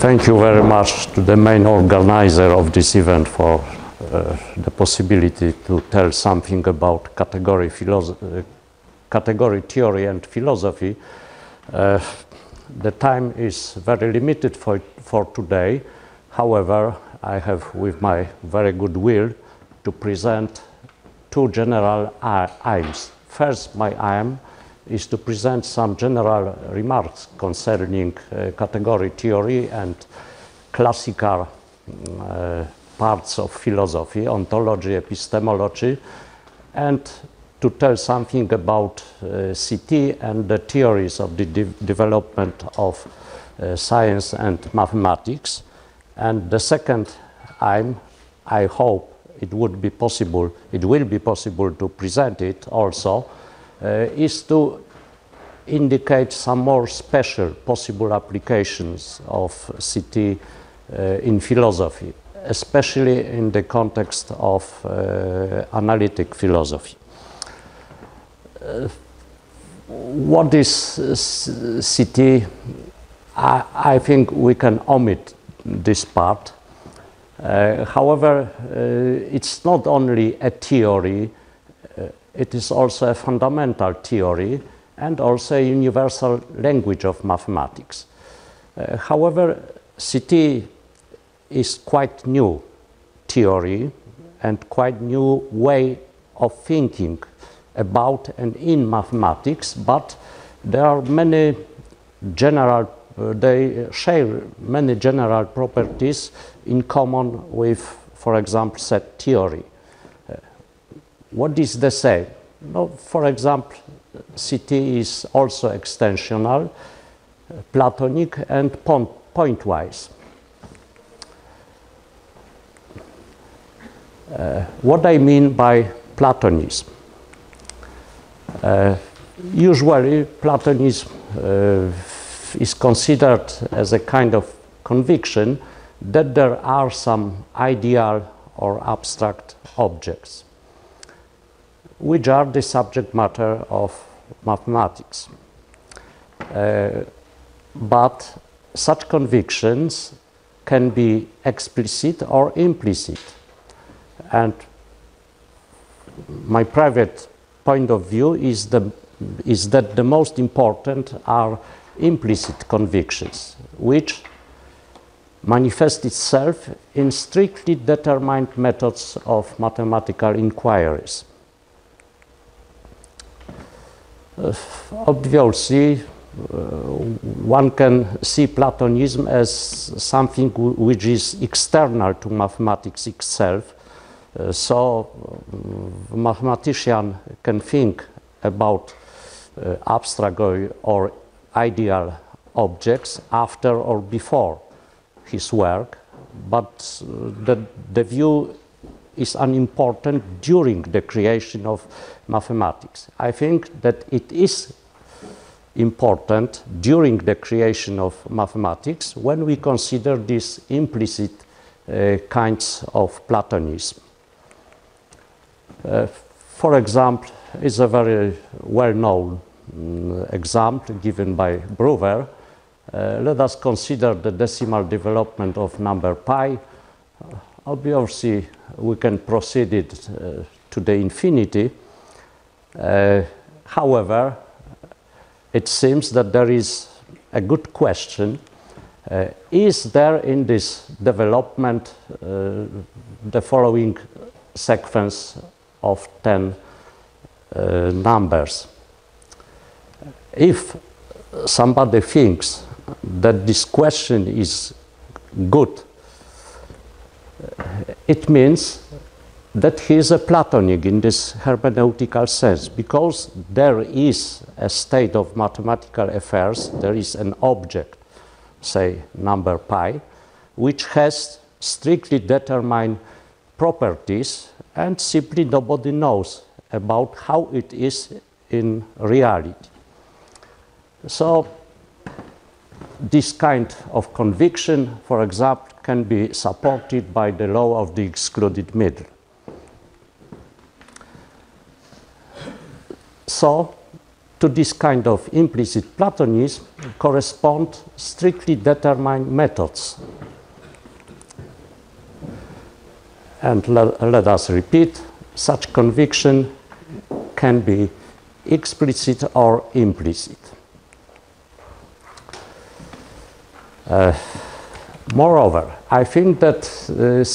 Thank you very much to the main organizer of this event for the possibility to tell something about category theory and philosophy. The time is very limited for today. However, I have, with my very good will, to present two general aims. First, my aim is to present some general remarks concerning category theory and classical parts of philosophy, ontology, epistemology, and to tell something about CT and the theories of the development of science and mathematics. And the second aim, I hope it would be possible, it will be possible to present it also, is to indicate some more special possible applications of CT in philosophy, especially in the context of analytic philosophy. What is CT? I think we can omit this part. However, it's not only a theory, it is also a fundamental theory and also a universal language of mathematics. However, CT is quite new theory and quite new way of thinking about and in mathematics, but there are many general, they share many general properties in common with, for example, set theory. What is the same? No, for example, CT is also extensional, Platonic, and pointwise. What I mean by Platonism? Usually, Platonism is considered as a kind of conviction that there are some ideal or abstract objects, which are the subject matter of mathematics. But such convictions can be explicit or implicit. And my private point of view is that the most important are implicit convictions, which manifest itself in strictly determined methods of mathematical inquiries. Obviously, one can see Platonism as something which is external to mathematics itself. So mathematician can think about abstract or ideal objects after or before his work, but the view is unimportant during the creation of mathematics. I think that it is important during the creation of mathematics when we consider these implicit kinds of Platonism. For example, is a very well-known example given by Brouwer. Let us consider the decimal development of number pi. Obviously, we can proceed it to the infinity. However, it seems that there is a good question. Is there in this development the following sequence of 10 numbers? If somebody thinks that this question is good, it means that he is a Platonic in this hermeneutical sense, because there is a state of mathematical affairs, there is an object, say number pi, which has strictly determined properties and simply nobody knows about how it is in reality. So this kind of conviction, for example, can be supported by the law of the excluded middle. So to this kind of implicit Platonism correspond strictly determined methods. And let us repeat, such conviction can be explicit or implicit. Moreover, I think that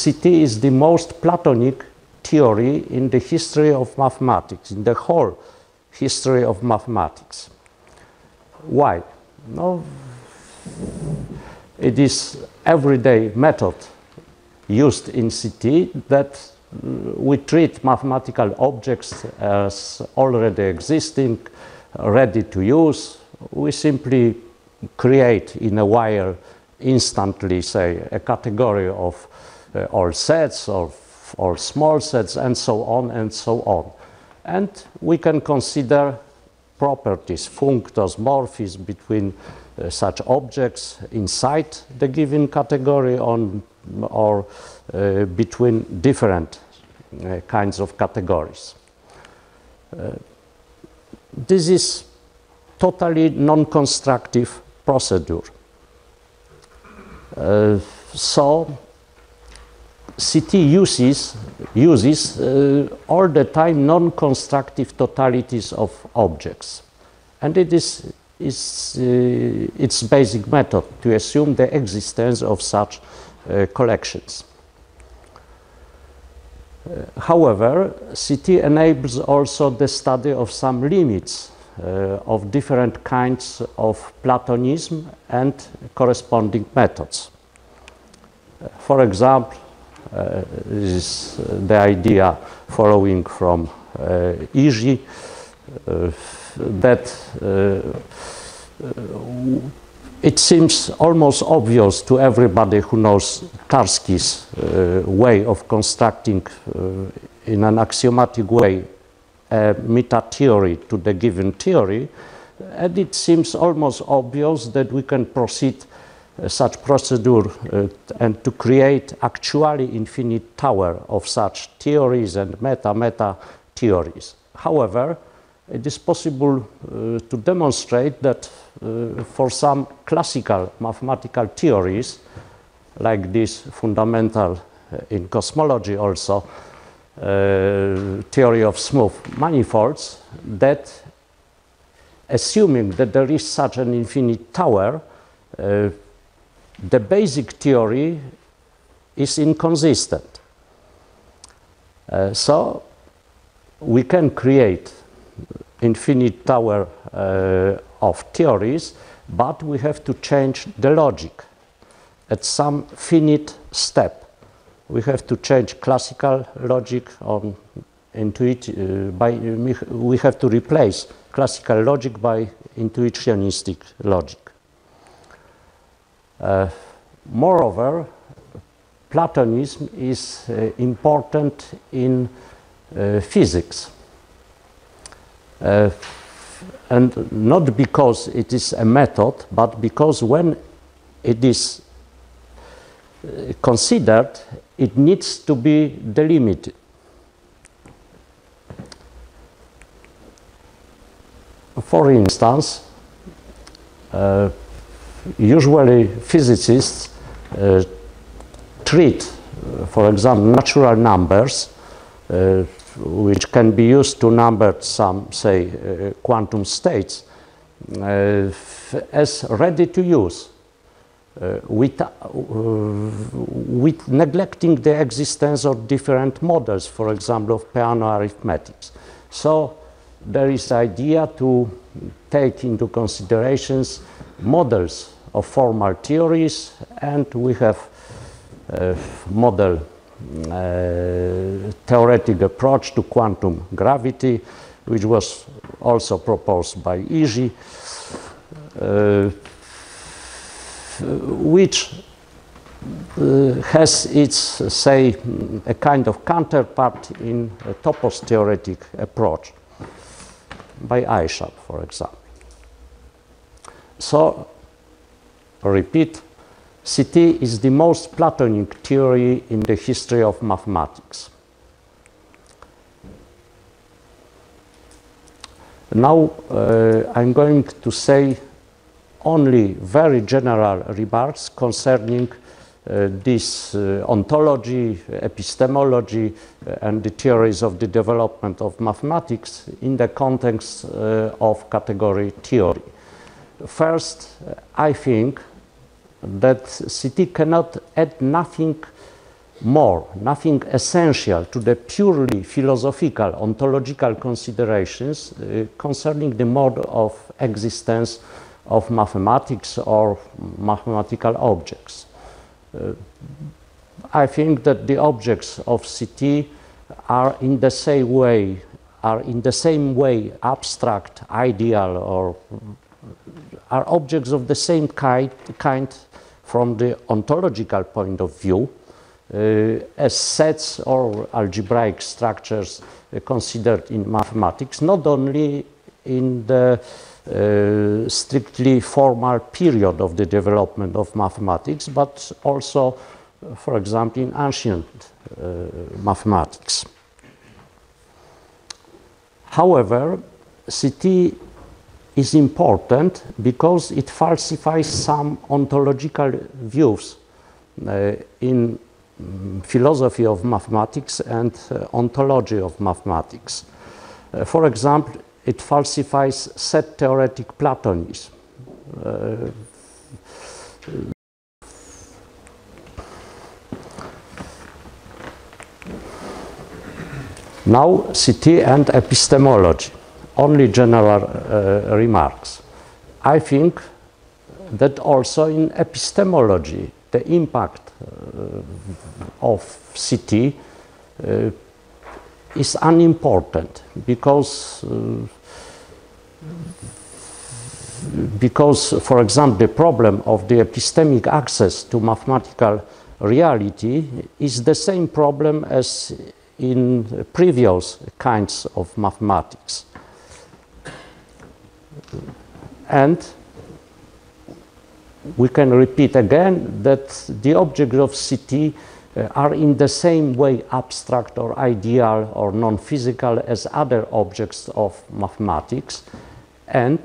CT is the most Platonic theory in the history of mathematics, in the whole history of mathematics. Why? No, it is everyday method used in CT that we treat mathematical objects as already existing, ready to use. We simply create in a wire instantly, say, a category of all sets or small sets and so on and so on. And we can consider properties, functors, morphisms between such objects inside the given category on, or between different kinds of categories. This is totally non-constructive procedure. So CT uses all the time non-constructive totalities of objects, and it is its basic method to assume the existence of such collections. However, CT enables also the study of some limits of different kinds of Platonism and corresponding methods. For example, this is the idea following from Ishi, that it seems almost obvious to everybody who knows Tarski's way of constructing in an axiomatic way a meta theory to the given theory, and it seems almost obvious that we can proceed such procedure and to create actually infinite tower of such theories and meta theories. However, it is possible to demonstrate that for some classical mathematical theories, like this fundamental in cosmology also, theory of smooth manifolds, that assuming that there is such an infinite tower, the basic theory is inconsistent. So we can create infinite tower of theories, but we have to change the logic at some finite step. We have to change classical logic on we have to replace classical logic by intuitionistic logic. Moreover, Platonism is important in physics, and not because it is a method, but because when it is considered, it needs to be delimited. For instance, usually physicists treat, for example, natural numbers, which can be used to number some, say, quantum states, as ready to use, with neglecting the existence of different models, for example, of Peano arithmetics. So there is the idea to take into considerations models of formal theories, and we have model theoretic approach to quantum gravity, which was also proposed by Ishi, which has its, say, a kind of counterpart in a topos theoretic approach by Ishi, for example. So, repeat, CT is the most Platonic theory in the history of mathematics. Now I'm going to say only very general remarks concerning this ontology, epistemology, and the theories of the development of mathematics in the context of category theory. First, I think that CT cannot add nothing more, nothing essential to the purely philosophical, ontological considerations concerning the mode of existence of mathematics or mathematical objects. I think that the objects of CT are in the same way, abstract, ideal, or are objects of the same kind from the ontological point of view as sets or algebraic structures considered in mathematics, not only in the strictly formal period of the development of mathematics, but also, for example, in ancient mathematics. However, CT is important because it falsifies some ontological views in philosophy of mathematics and ontology of mathematics. For example, it falsifies set theoretic Platonism. Now, CT and epistemology, only general remarks. I think that also in epistemology, the impact of CT is unimportant because, for example, the problem of the epistemic access to mathematical reality is the same problem as in previous kinds of mathematics. And we can repeat again that the objects of CT are in the same way abstract or ideal or non-physical as other objects of mathematics, and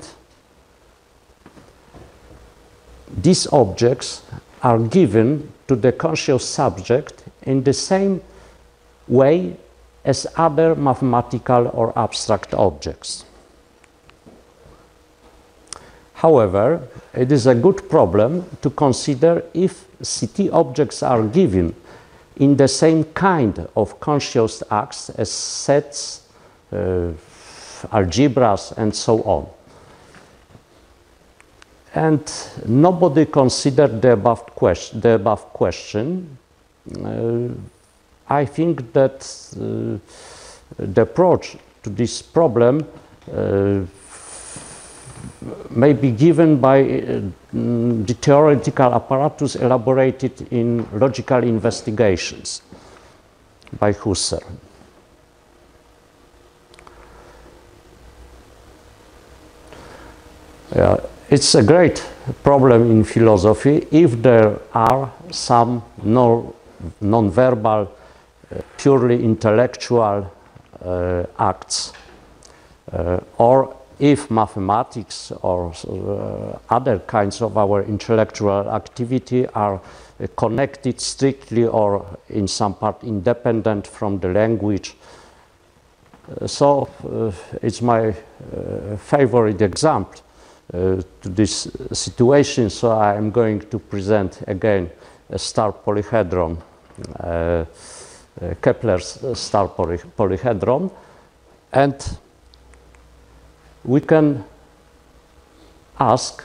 these objects are given to the conscious subject in the same way as other mathematical or abstract objects. However, it is a good problem to consider if CT objects are given in the same kind of conscious acts as sets, algebras, and so on. And nobody considered the above question. I think that the approach to this problem may be given by the theoretical apparatus elaborated in Logical Investigations by Husserl. It's a great problem in philosophy if there are some non-verbal, purely intellectual acts, or if mathematics or other kinds of our intellectual activity are connected strictly or in some part independent from the language. So it's my favorite example to this situation, so I'm going to present again a star polyhedron, Kepler's star polyhedron, and we can ask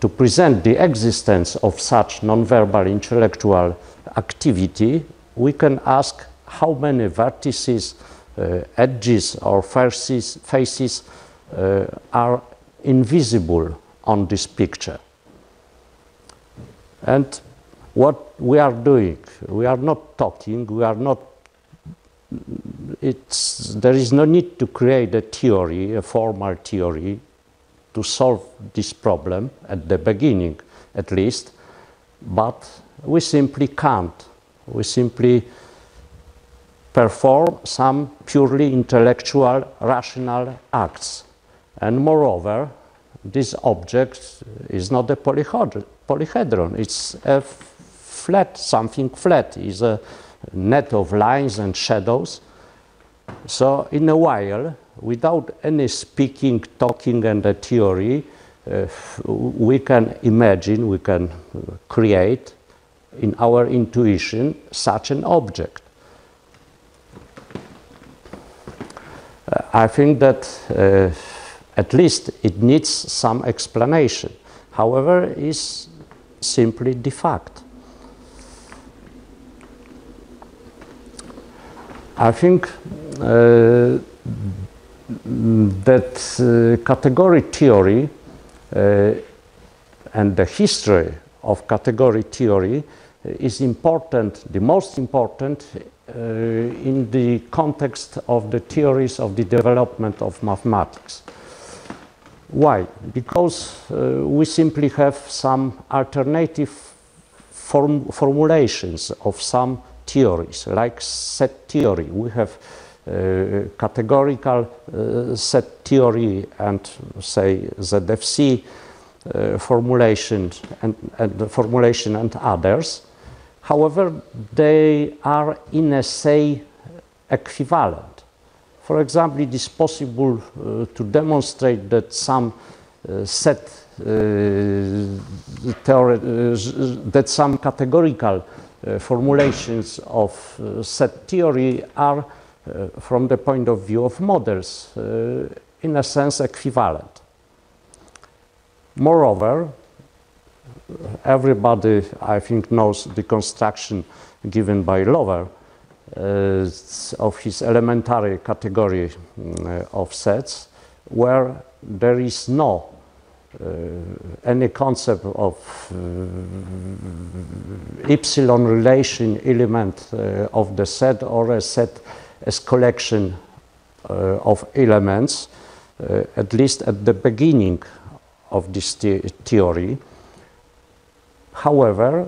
to present the existence of such non-verbal intellectual activity. We can ask how many vertices, edges, or faces are invisible on this picture. And what we are doing, we are not talking, we are not there is no need to create a theory, a formal theory, to solve this problem at the beginning, at least. But we simply can't. We simply perform some purely intellectual, rational acts. And moreover, this object is not a polyhedron. It's a flat, something flat. It's a net of lines and shadows. So in a while, without any speaking, talking, and a theory, we can imagine, we can create in our intuition such an object. I think that at least it needs some explanation. However, it is simply de facto. I think that category theory and the history of category theory is important, the most important, in the context of the theories of the development of mathematics. Why? Because we simply have some alternative formulations of some theories, like set theory. We have categorical set theory and, say, ZFC formulation and formulation and others. However, they are in a say equivalent. For example, it is possible to demonstrate that some some categorical formulations of set theory are, from the point of view of models, in a sense equivalent. Moreover, everybody, I think, knows the construction given by Lawvere of his elementary category of sets, where there is no any concept of epsilon relation element of the set, or a set as collection of elements, at least at the beginning of this theory. However,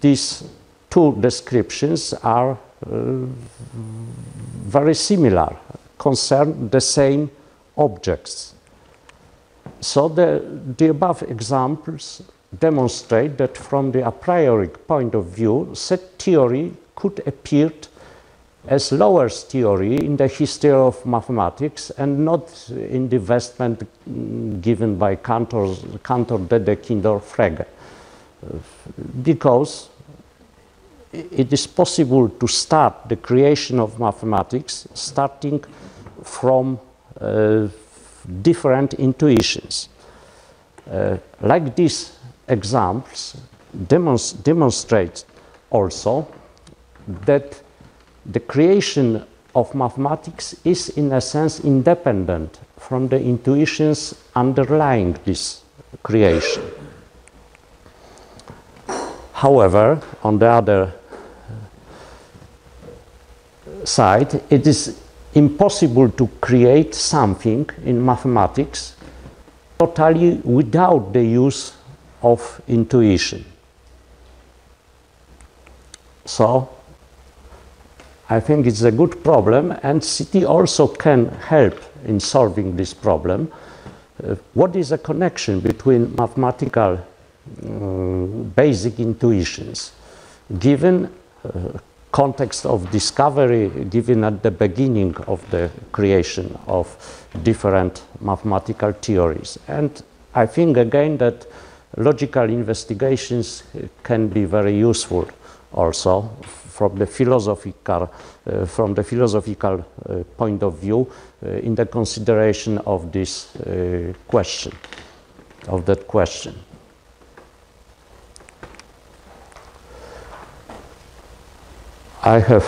these two descriptions are very similar, concern the same objects. So the above examples demonstrate that from the a priori point of view, set theory could appear as Lawvere's theory in the history of mathematics and not in the investment given by Cantor, Dedekind, or Frege, because it is possible to start the creation of mathematics starting from different intuitions. Like these examples demonstrate also that the creation of mathematics is, in a sense, independent from the intuitions underlying this creation. However, on the other side, it is impossible to create something in mathematics totally without the use of intuition. So, I think it's a good problem, and CT also can help in solving this problem. What is a connection between mathematical basic intuitions, given context of discovery, given at the beginning of the creation of different mathematical theories? And I think again that logical investigations can be very useful also from the philosophical point of view in the consideration of this question, of that question. I have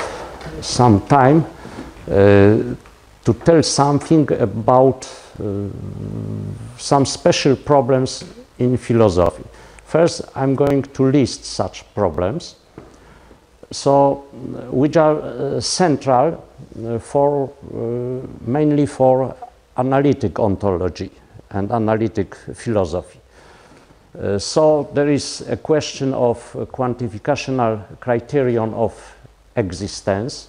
some time to tell something about some special problems in philosophy. First, I'm going to list such problems, so which are central for mainly for analytic ontology and analytic philosophy. So there is a question of quantificational criterion of existence,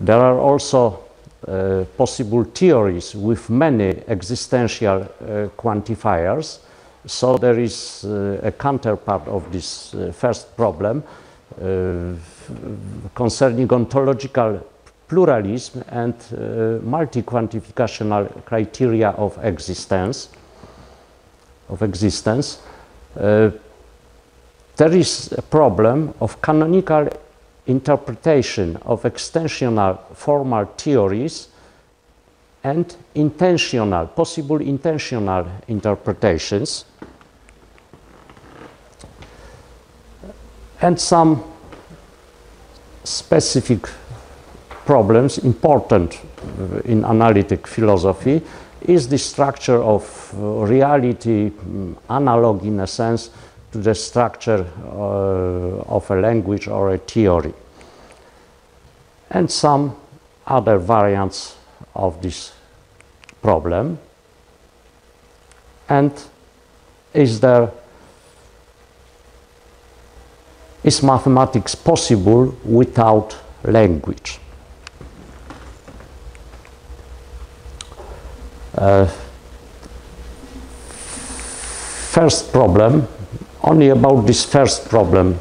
There are also possible theories with many existential quantifiers. So there is a counterpart of this first problem concerning ontological pluralism and multi-quantificational criteria of existence. There is a problem of canonical interpretation of extensional formal theories and intentional, possible intentional interpretations, and some specific problems important in analytic philosophy is the structure of reality, analog in a sense to the structure of a language or a theory, and some other variants of this problem. And is mathematics possible without language? First problem, only about this first problem,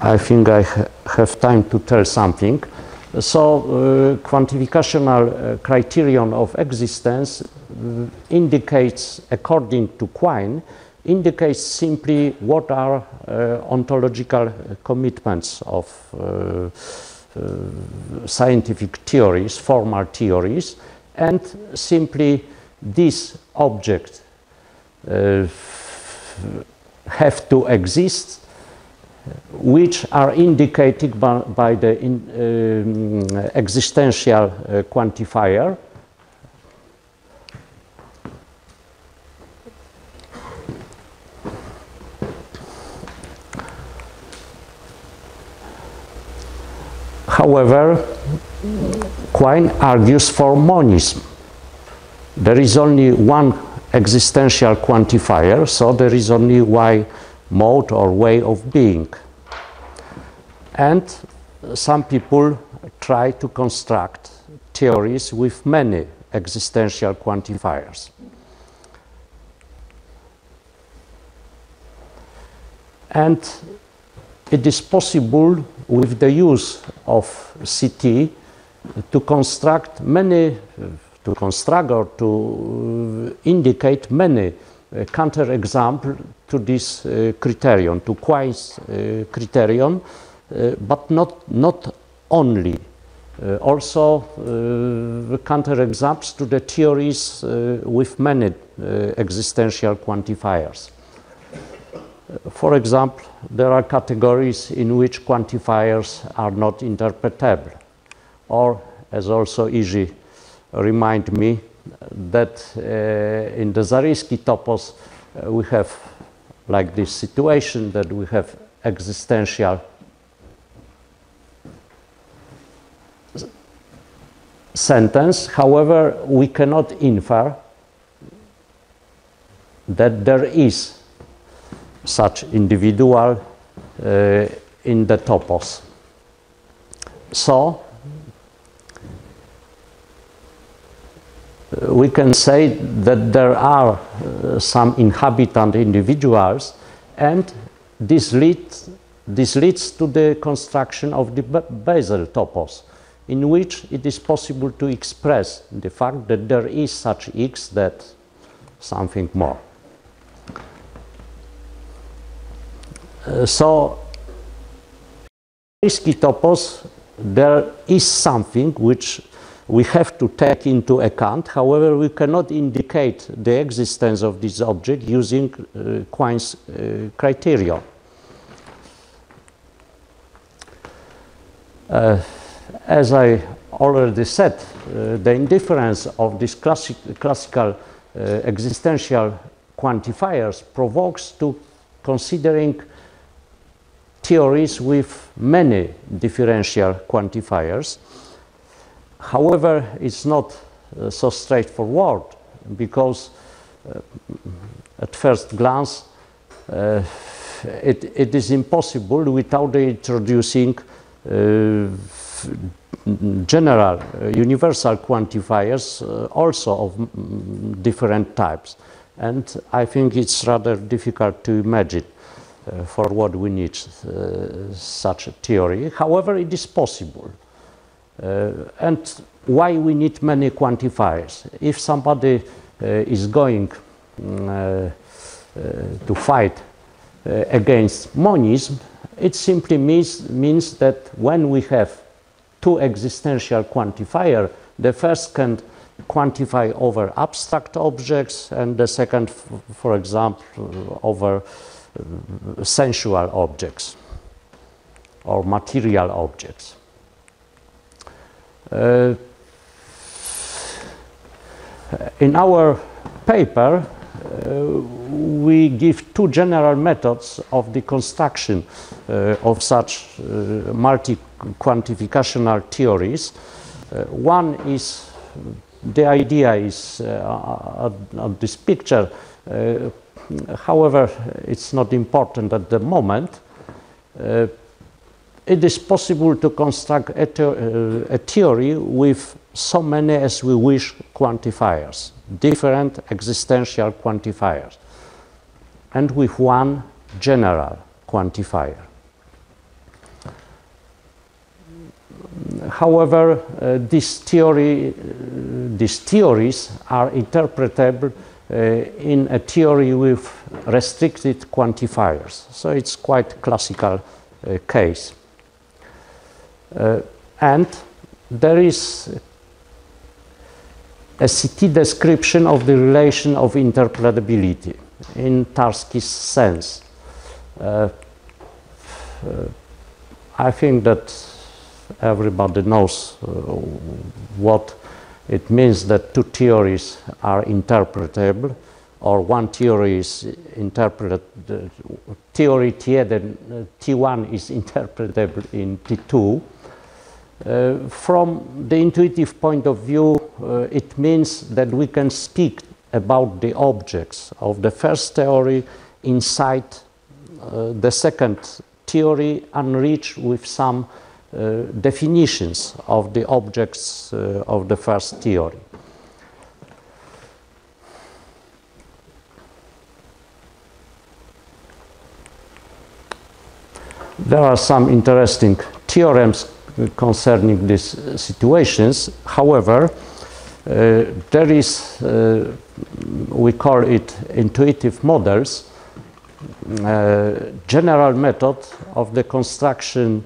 I think I have time to tell something. So quantificational criterion of existence indicates, according to Quine, indicates simply what are ontological commitments of scientific theories, formal theories, and simply this object have to exist, which are indicated by the existential quantifier. However, Quine argues for monism. There is only one existential quantifier, so there is only one mode or way of being. And some people try to construct theories with many existential quantifiers. And it is possible with the use of CT to construct many, to indicate many counterexample to this criterion, to Quine's criterion, but not only. Also counterexamples to the theories with many existential quantifiers. For example, there are categories in which quantifiers are not interpretable, or, as also Ishi remind me, that in the Zariski topos we have like this situation that we have existential sentence. However, we cannot infer that there is such individual in the topos. So we can say that there are some inhabitant individuals, and this leads to the construction of the basal topos, in which it is possible to express the fact that there is such X, that something more. So, Zariski topos, there is something which we have to take into account. However, we cannot indicate the existence of this object using Quine's criteria. As I already said, the indifference of these classical existential quantifiers provokes to considering theories with many differential quantifiers. However, it's not so straightforward, because at first glance it is impossible without introducing general universal quantifiers also of different types, and I think it's rather difficult to imagine for what we need such a theory. However, it is possible. And why we need many quantifiers? If somebody is going to fight against monism, it simply means that when we have two existential quantifiers, the first can quantify over abstract objects and the second, for example, over sensual objects or material objects. In our paper, we give two general methods of the construction of such multi-quantificational theories. One is, the idea is on this picture, however, it's not important at the moment. It is possible to construct a theory with so many as we wish quantifiers, different existential quantifiers, and with one general quantifier. However, these theories are interpretable in a theory with restricted quantifiers, so it's quite classical case. And there is a CT description of the relation of interpretability in Tarski's sense. I think that everybody knows what it means that two theories are interpretable, or one theory is interpreted, theory T1 is interpretable in T2. From the intuitive point of view, it means that we can speak about the objects of the first theory inside the second theory, enriched with some definitions of the objects of the first theory. There are some interesting theorems concerning these situations. However, there is, we call it intuitive models, general method of the construction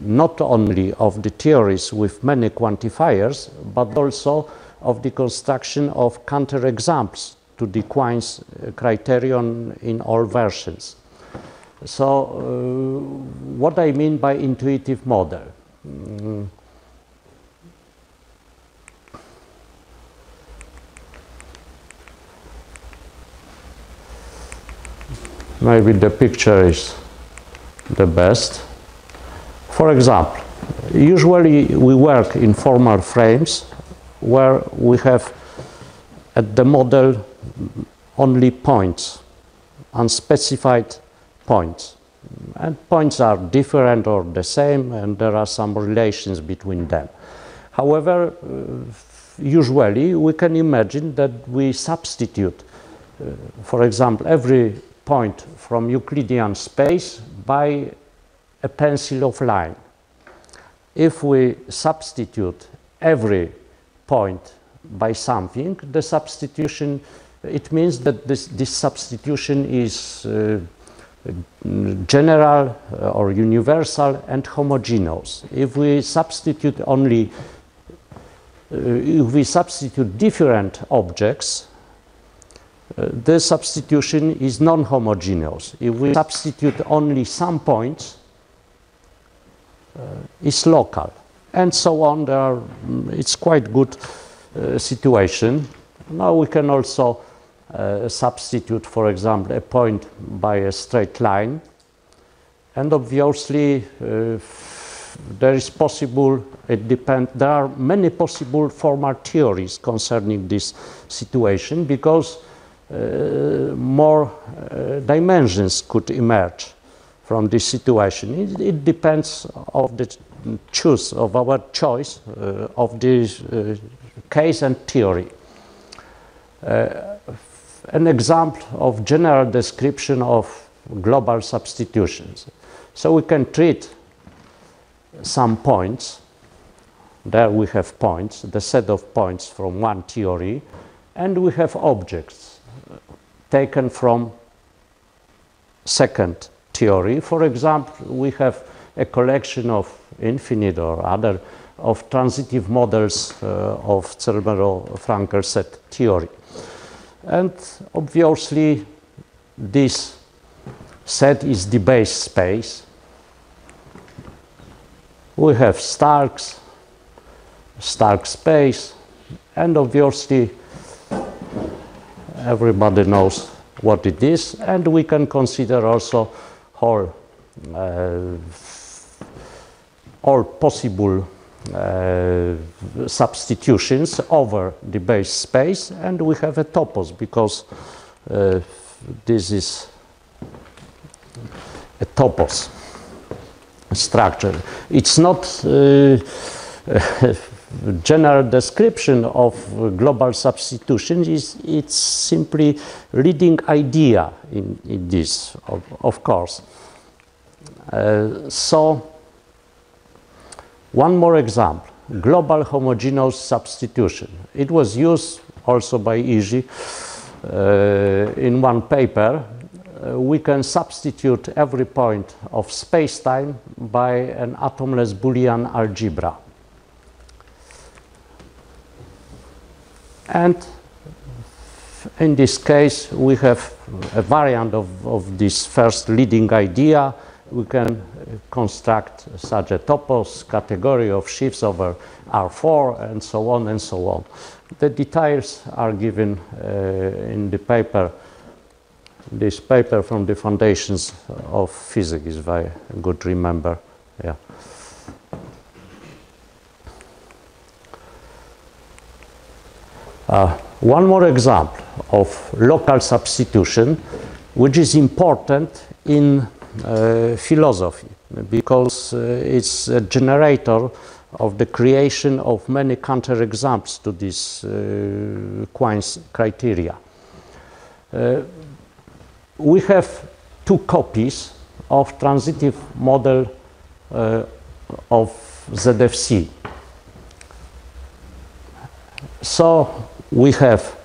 not only of the theories with many quantifiers, but also of the construction of counterexamples to the Quine's criterion in all versions. So, what I mean by intuitive model? Maybe the picture is the best. For example, usually we work in formal frames where we have at the model only points, unspecified points, and points are different or the same, and there are some relations between them. However, usually we can imagine that we substitute, for example, every point from Euclidean space by a pencil of line. If we substitute every point by something, the substitution, it means that this substitution is general or universal and homogeneous. If we substitute only, if we substitute different objects, the substitution is non-homogeneous. If we substitute only some points, it's local, and so on. There are, it's quite good situation. Now we can also substitute, for example, a point by a straight line, and obviously there is possible, it depends, there are many possible formal theories concerning this situation, because more dimensions could emerge. from this situation. It depends of the choice of our choice of this case and theory. An example of general description of global substitutions. So we can treat some points. There we have points, the set of points from one theory, and we have objects taken from second theory. For example, we have a collection of infinite or other of transitive models of Zermelo-Frankel set theory. And obviously this set is the Base space. We have Stark space, and obviously everybody knows what it is, and we can consider also all possible substitutions over the Base space, and we have a topos, because this is a topos structure. It's not general description of global substitution, is it's simply leading idea in this, of course. So one more example, global homogeneous substitution. It was used also by Ishi in one paper. We can substitute every point of spacetime by an atomless boolean algebra. And in this case, we have a variant of this first leading idea. We can construct such a topos, category of shifts over R4, and so on and so on. The details are given in the paper. This paper from the Foundations of Physics, if I could remember. Yeah. One more example of local substitution, which is important in philosophy, because it's a generator of the creation of many counterexamples to this Quine's criteria. We have two copies of transitive model of ZFC. So we have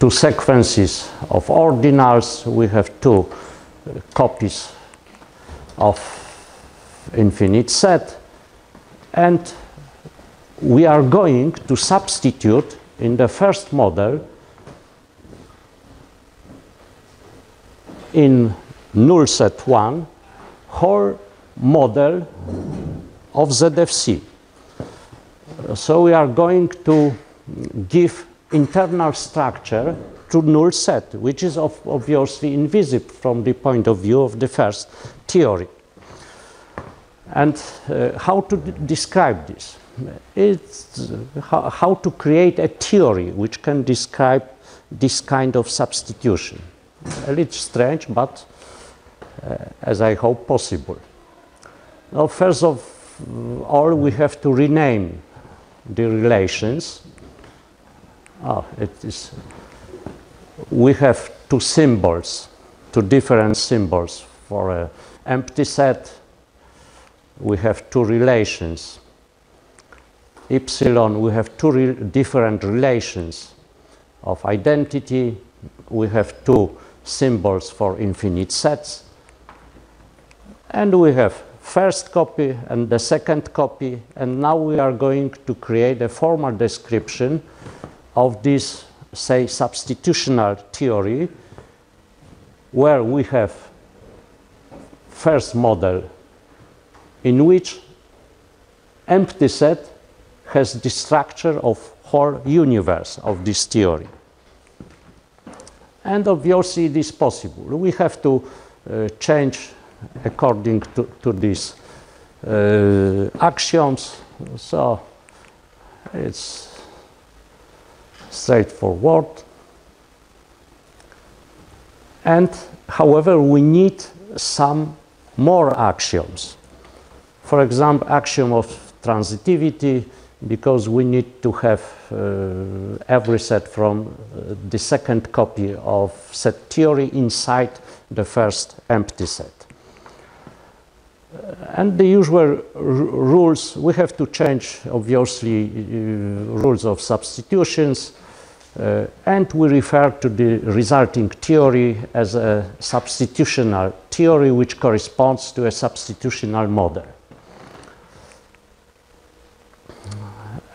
two sequences of ordinals, we have two copies of infinite set, and we are going to substitute in the first model in null set 1 whole model of ZFC. So we are going to give internal structure to null set, which is obviously invisible from the point of view of the first theory. And how to describe this? It's how to create a theory which can describe this kind of substitution. A little strange, but as I hope possible. Now, first of all, we have to rename the relations. We have two symbols, two different symbols for an empty set. We have two relations. Epsilon, we have two different relations of identity. We have two symbols for infinite sets. And we have first copy and the second copy, and now we are going to create a formal description of this, say, substitutional theory, where we have first model in which empty set has the structure of whole universe of this theory. And obviously it is possible. We have to change according to these axioms, so it's straightforward. And however, we need some more axioms. For example, axiom of transitivity, because we need to have every set from the second copy of set theory inside the first empty set. And the usual rules, we have to change, obviously, rules of substitutions, and we refer to the resulting theory as a substitutional theory, which corresponds to a substitutional model.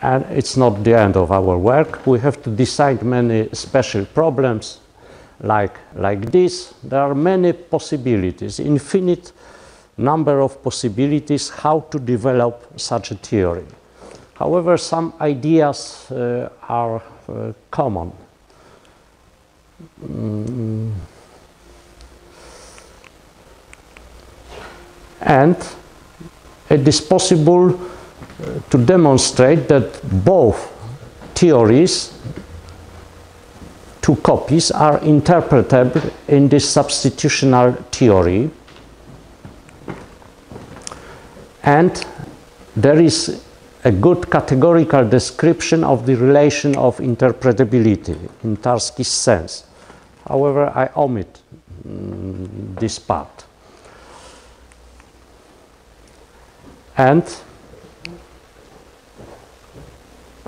And it's not the end of our work. We have to decide many special problems like this. There are many possibilities, infinite number of possibilities how to develop such a theory. However, some ideas are common. And it is possible to demonstrate that both theories, two copies, are interpretable in this substitutional theory. And there is a good categorical description of the relation of interpretability in Tarski's sense. However, I omit this part. And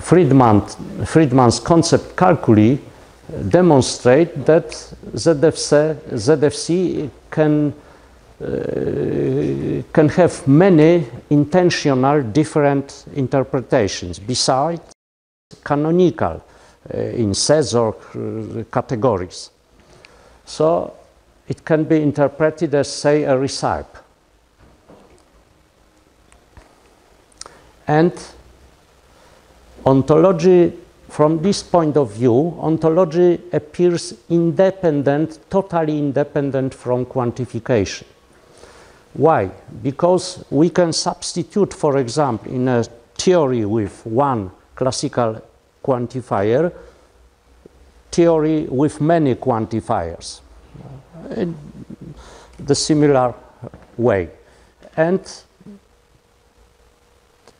Friedman's concept calculi demonstrate that ZFC can have many intentional different interpretations besides canonical in sets or categories. So it can be interpreted as, say, a recipe. And ontology, from this point of view, ontology appears independent, totally independent from quantification. Why? Because we can substitute, for example, in a theory with one classical quantifier, theory with many quantifiers, in the similar way. And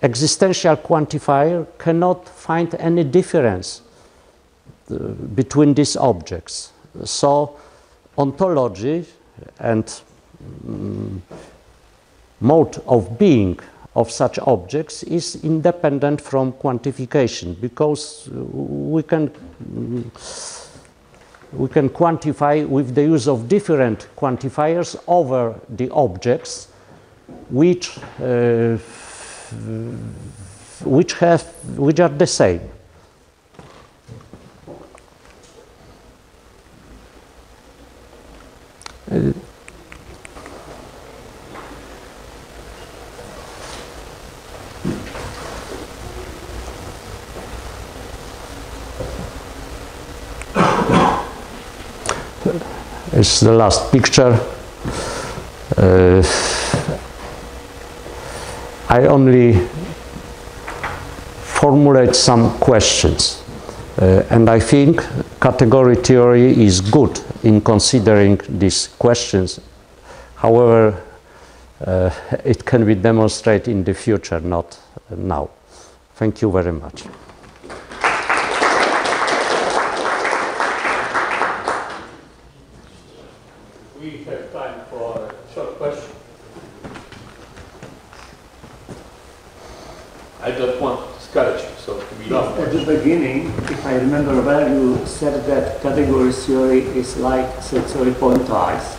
existential quantifier cannot find any difference between these objects. So ontology and mode of being of such objects is independent from quantification, because we can quantify with the use of different quantifiers over the objects which are the same. It's the last picture. I only formulate some questions, and I think category theory is good in considering these questions. However, it can be demonstrated in the future, not now. Thank you very much. If I remember well, you said that category theory is like set theory pointwise.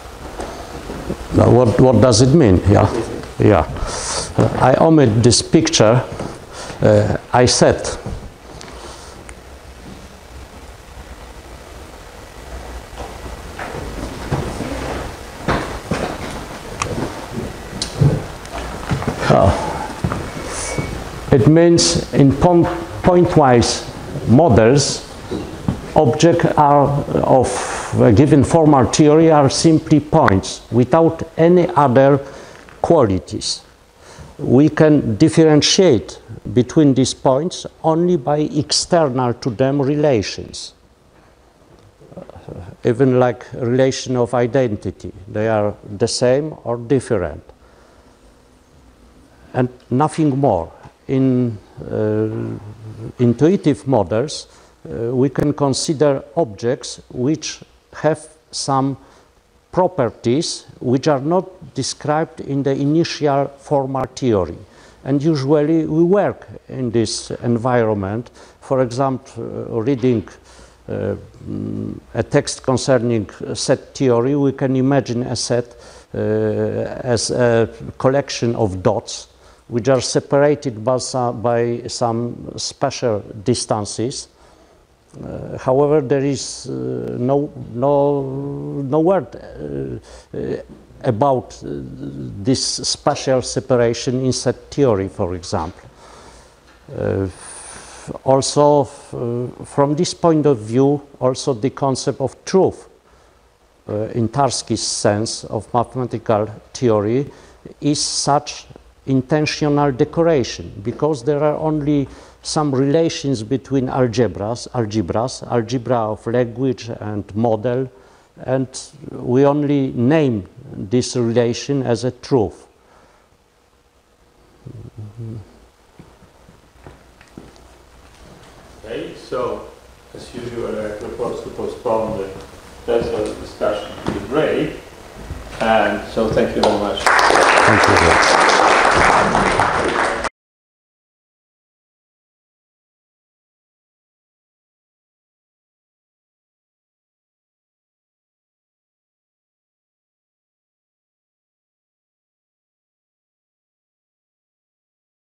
What does it mean? Yeah, it? Yeah. I omit this picture. I said it means in pointwise models, objects are of a given formal theory are simply points without any other qualities. We can differentiate between these points only by external to them relations. even like relation of identity. They are the same or different. And nothing more. In intuitive models, we can consider objects which have some properties which are not described in the initial formal theory. And usually we work in this environment, for example, reading a text concerning set theory. We can imagine a set as a collection of dots which are separated by some special distances. However, there is no word about this spatial separation in set theory, for example. From this point of view, also the concept of truth in Tarski's sense of mathematical theory is such intentional decoration, because there are only some relations between algebra of language and model, and we only name this relation as a truth. Okay, so as usual, I propose to postpone the basal discussion to the break, and so thank you very much. Thank you.